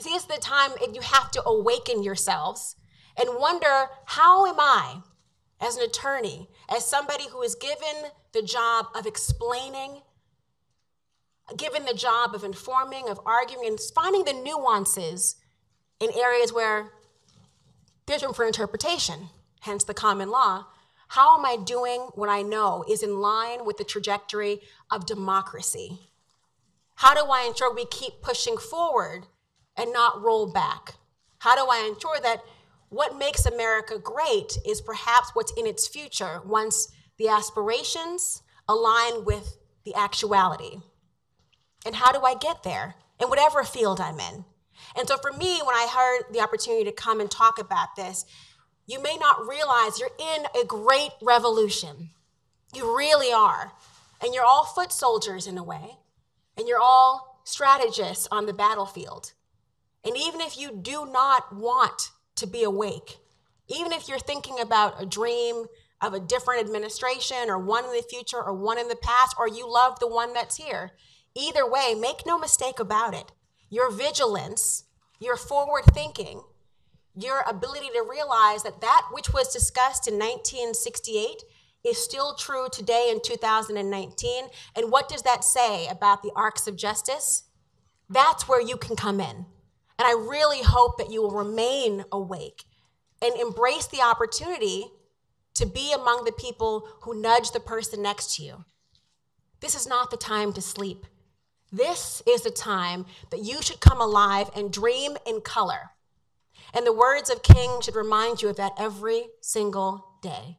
See, it's the time you have to awaken yourselves and wonder, how am I, as an attorney, as somebody who is given the job of explaining, given the job of informing, of arguing, and finding the nuances in areas where there's room for interpretation, hence the common law, how am I doing what I know is in line with the trajectory of democracy? How do I ensure we keep pushing forward and not roll back? How do I ensure that what makes America great is perhaps what's in its future once the aspirations align with the actuality? And how do I get there in whatever field I'm in? And so for me, when I heard the opportunity to come and talk about this, you may not realize you're in a great revolution. You really are. And you're all foot soldiers in a way. And you're all strategists on the battlefield. And even if you do not want to be awake, even if you're thinking about a dream of a different administration or one in the future or one in the past, or you love the one that's here, either way, make no mistake about it. Your vigilance, your forward thinking, your ability to realize that that which was discussed in 1968 is still true today in 2019. And what does that say about the arcs of justice? That's where you can come in. And I really hope that you will remain awake and embrace the opportunity to be among the people who nudge the person next to you. This is not the time to sleep. This is the time that you should come alive and dream in color. And the words of King should remind you of that every single day.